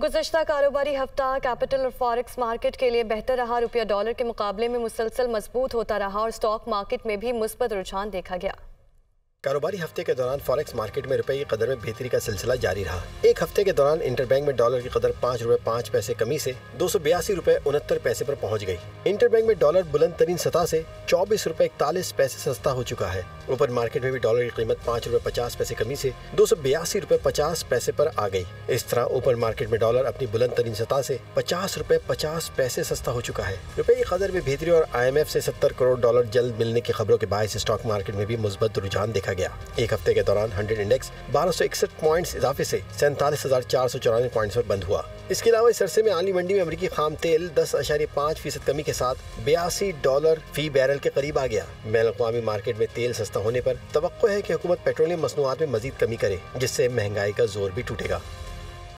गुज़श्ता कारोबारी हफ्ता कैपिटल और फॉरेक्स मार्केट के लिए बेहतर रहा। रुपया डॉलर के मुकाबले में मुसलसल मजबूत होता रहा और स्टॉक मार्केट में भी मुस्बत रुझान देखा गया। कारोबारी हफ्ते के दौरान फॉरेक्स मार्केट में रुपये की कदर में बेहतरी का सिलसिला जारी रहा। एक हफ्ते के दौरान इंटरबैंक में डॉलर की कदर ₹5.05 कमी से ₹282.69 पर पहुंच गई। इंटरबैंक में डॉलर बुलंद तरीन सतह से ₹24.41 सस्ता हो चुका है। ओपन मार्केट में भी डॉलर की कीमत ₹5.50 कमी से ₹282.50 पर आ गई। इस तरह ओपन मार्केट में डॉलर अपनी बुलंद तरीन सतह से ₹50.50 सस्ता हो चुका है। रुपये की कदर में बेहतरी और IMF से $70 करोड़ जल्द मिलने की खबरों के बायस स्टॉक मार्केट में भी मुस्बत रुझान देखा गया। एक हफ्ते के दौरान 100 इंडेक्स 1261 पॉइंट्स इजाफे से 47,494 पॉइंट्स पर बंद हुआ। इसके अलावा इस अरसे में आली मंडी में अमेरिकी खाम तेल 10.5% कमी के साथ $82 फी बैरल के करीब आ गया। बैन अल-अक़वामी मार्केट में तेल सस्ता होने पर तवक्को है कि हुकूमत पेट्रोलियम मसनूआत में मजीद कमी करे, जिससे महंगाई का जोर भी टूटेगा।